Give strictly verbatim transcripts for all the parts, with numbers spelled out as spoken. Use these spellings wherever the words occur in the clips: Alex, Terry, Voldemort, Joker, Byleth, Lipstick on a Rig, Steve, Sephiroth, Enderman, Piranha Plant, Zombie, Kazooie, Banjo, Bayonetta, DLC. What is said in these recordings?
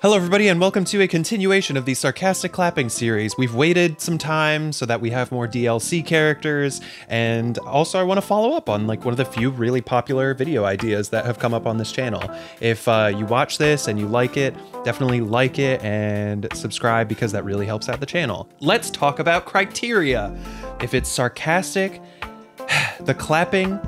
Hello everybody and welcome to a continuation of the sarcastic clapping series. We've waited some time so that we have more D L C characters, and also I want to follow up on like one of the few really popular video ideas that have come up on this channel. If uh, you watch this and you like it, definitely like it and subscribe because that really helps out the channel. Let's talk about criteria. If it's sarcastic, the clapping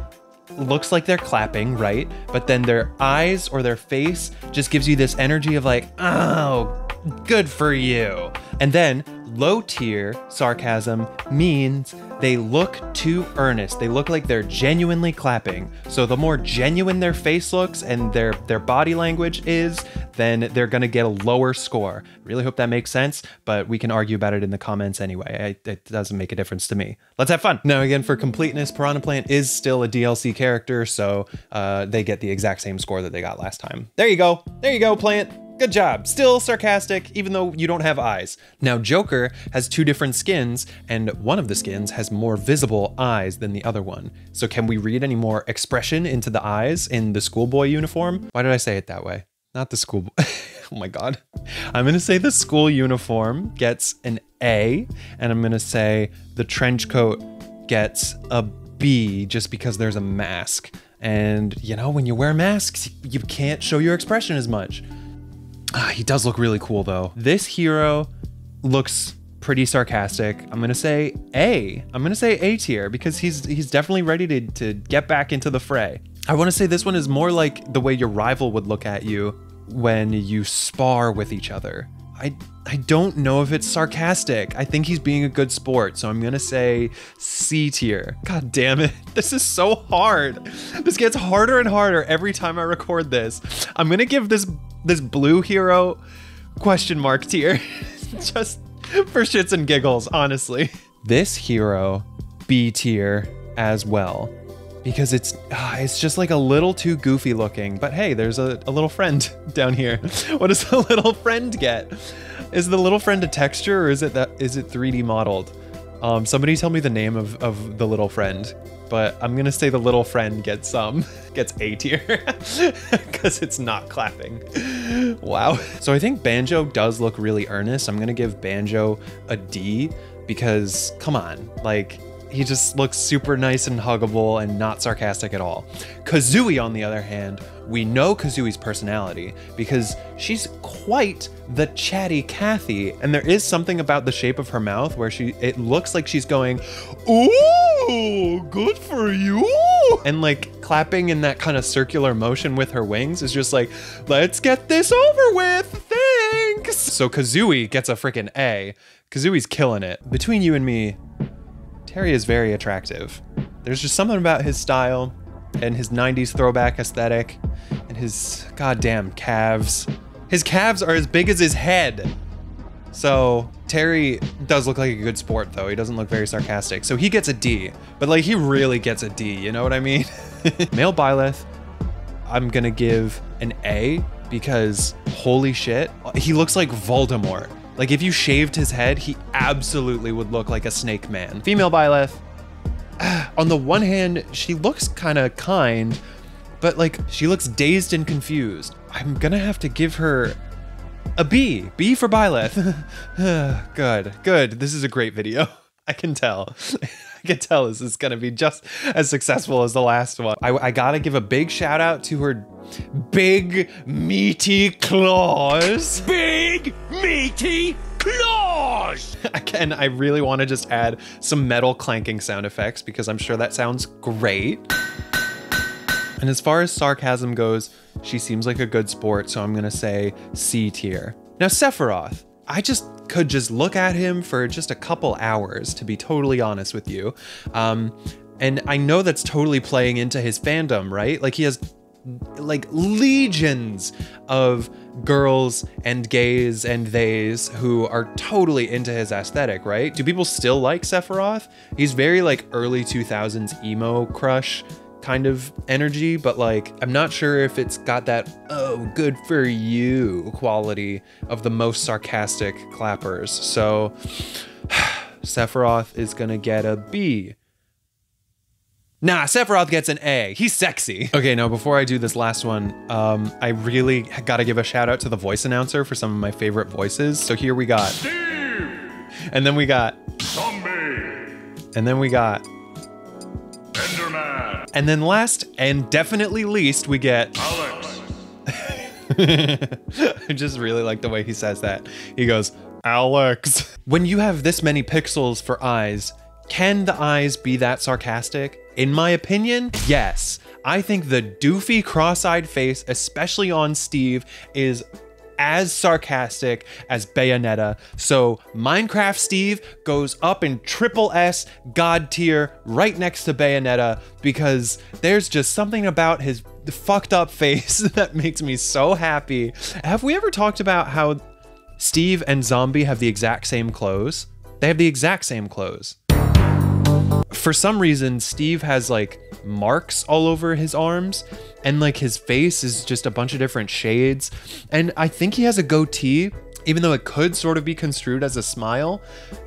looks like they're clapping, right? But then their eyes or their face just gives you this energy of like, oh, good for you. And then low tier sarcasm means they look too earnest. They look like they're genuinely clapping. So the more genuine their face looks and their, their body language is, then they're gonna get a lower score. Really hope that makes sense, but we can argue about it in the comments anyway. I, it doesn't make a difference to me. Let's have fun. Now again, for completeness, Piranha Plant is still a D L C character, so uh, they get the exact same score that they got last time. There you go, there you go, Plant. Good job, still sarcastic, even though you don't have eyes. Now Joker has two different skins, and one of the skins has more visible eyes than the other one. So can we read any more expression into the eyes in the schoolboy uniform? Why did I say it that way? Not the schoolboy, oh my God. I'm gonna say the school uniform gets an A, and I'm gonna say the trench coat gets a B just because there's a mask. And you know, when you wear masks, you can't show your expression as much. Uh, he does look really cool though. This hero looks pretty sarcastic. I'm gonna say A. I'm gonna say A tier because he's he's definitely ready to, to get back into the fray. I wanna say this one is more like the way your rival would look at you when you spar with each other. I, I don't know if it's sarcastic. I think he's being a good sport, so I'm gonna say C tier. God damn it, this is so hard. This gets harder and harder every time I record this. I'm gonna give this this blue hero question mark tier, just for shits and giggles, honestly. This hero, B tier as well, because it's uh, it's just like a little too goofy looking, but hey, there's a, a little friend down here. What does the little friend get? Is the little friend a texture or is it that is it three D modeled? Um, somebody tell me the name of, of the little friend, but I'm gonna say the little friend gets some, gets A tier, because it's not clapping. Wow. So I think Banjo does look really earnest. I'm gonna give Banjo a D because come on, like, he just looks super nice and huggable and not sarcastic at all. Kazooie, on the other hand, we know Kazooie's personality because she's quite the chatty Cathy, and there is something about the shape of her mouth where she it looks like she's going, ooh, good for you, and like clapping in that kind of circular motion with her wings is just like, let's get this over with. Thanks. So Kazooie gets a freaking A. Kazooie's killing it. Between you and me, Terry is very attractive. There's just something about his style and his nineties throwback aesthetic and his goddamn calves. His calves are as big as his head. So Terry does look like a good sport though. He doesn't look very sarcastic. So he gets a D, but like he really gets a D, you know what I mean? Male Byleth, I'm gonna give an A because holy shit, he looks like Voldemort. Like if you shaved his head, he absolutely would look like a snake man. Female Byleth, on the one hand, she looks kind of kind, but like she looks dazed and confused. I'm gonna have to give her a B, B for Byleth. Good, good, this is a great video. I can tell. I can tell this is gonna be just as successful as the last one. I, I gotta give a big shout out to her big meaty claws. Big meaty claws! Again, I really wanna just add some metal clanking sound effects because I'm sure that sounds great. And as far as sarcasm goes, she seems like a good sport, so I'm gonna say C tier. Now Sephiroth, I just could just look at him for just a couple hours, to be totally honest with you. Um, and I know that's totally playing into his fandom, right? Like he has like legions of girls and gays and theys who are totally into his aesthetic, right? Do people still like Sephiroth? He's very like early two thousands emo crush kind of energy, but like, I'm not sure if it's got that, oh, good for you quality of the most sarcastic clappers. So Sephiroth is gonna get a B. Nah, Sephiroth gets an A. He's sexy. Okay, now before I do this last one, um, I really gotta give a shout out to the voice announcer for some of my favorite voices. So here we got Steve! And then we got Zombie! And then we got Enderman! And then last, and definitely least, we get Alex! I just really like the way he says that. He goes, Alex! When you have this many pixels for eyes, can the eyes be that sarcastic? In my opinion, yes. I think the doofy cross-eyed face, especially on Steve, is as sarcastic as Bayonetta. So Minecraft Steve goes up in triple S God tier right next to Bayonetta because there's just something about his fucked up face that makes me so happy. Have we ever talked about how Steve and Zombie have the exact same clothes? They have the exact same clothes. For some reason, Steve has like marks all over his arms and like his face is just a bunch of different shades. And I think he has a goatee, even though it could sort of be construed as a smile,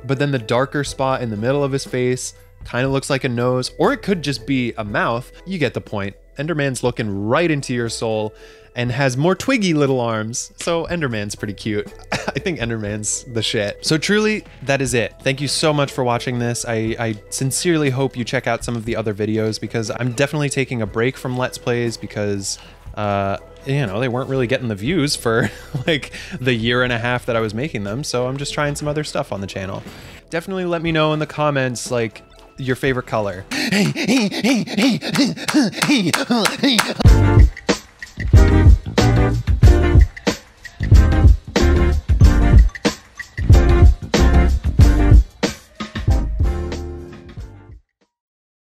but then the darker spot in the middle of his face kind of looks like a nose, or it could just be a mouth. You get the point. Enderman's looking right into your soul and has more twiggy little arms. So Enderman's pretty cute. I think Enderman's the shit. So truly, that is it. Thank you so much for watching this. I, I sincerely hope you check out some of the other videos because I'm definitely taking a break from Let's Plays because, uh, you know, they weren't really getting the views for like the year and a half that I was making them. So I'm just trying some other stuff on the channel. Definitely let me know in the comments, like, your favorite color.